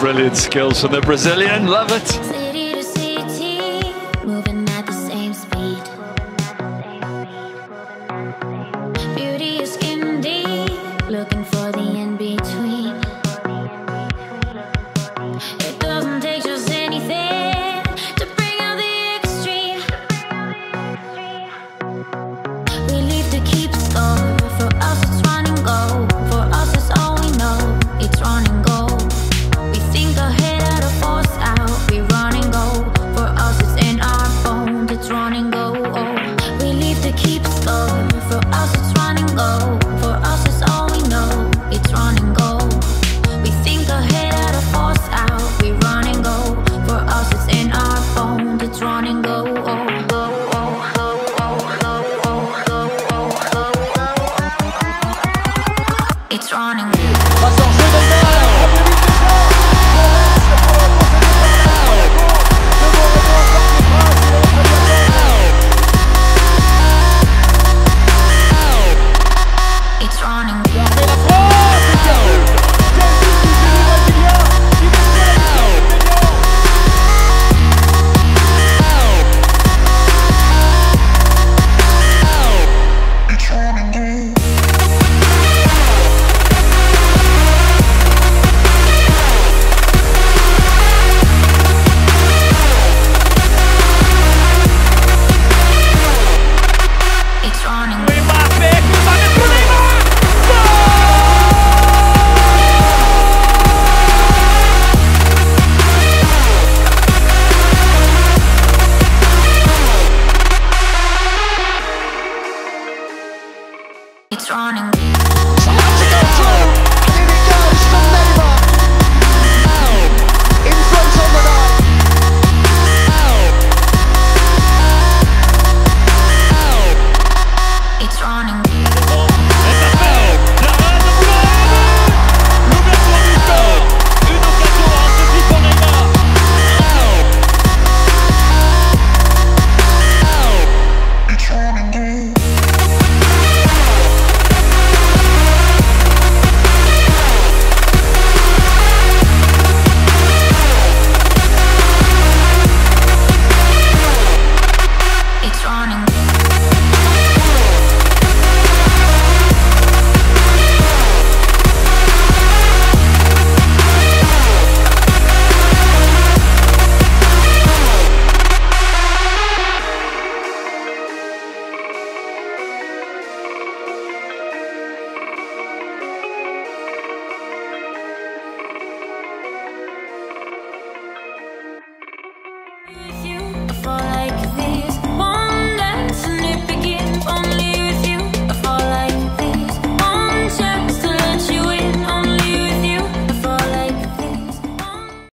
brilliant skills from the Brazilian, love it. City to city, moving at the same speed. Beauty is skin deep, looking for the in-between. It doesn't take just anything to bring out the extreme. We leave the keeps on, for us it's run and go. For us it's all we know, it's run and go. It's running.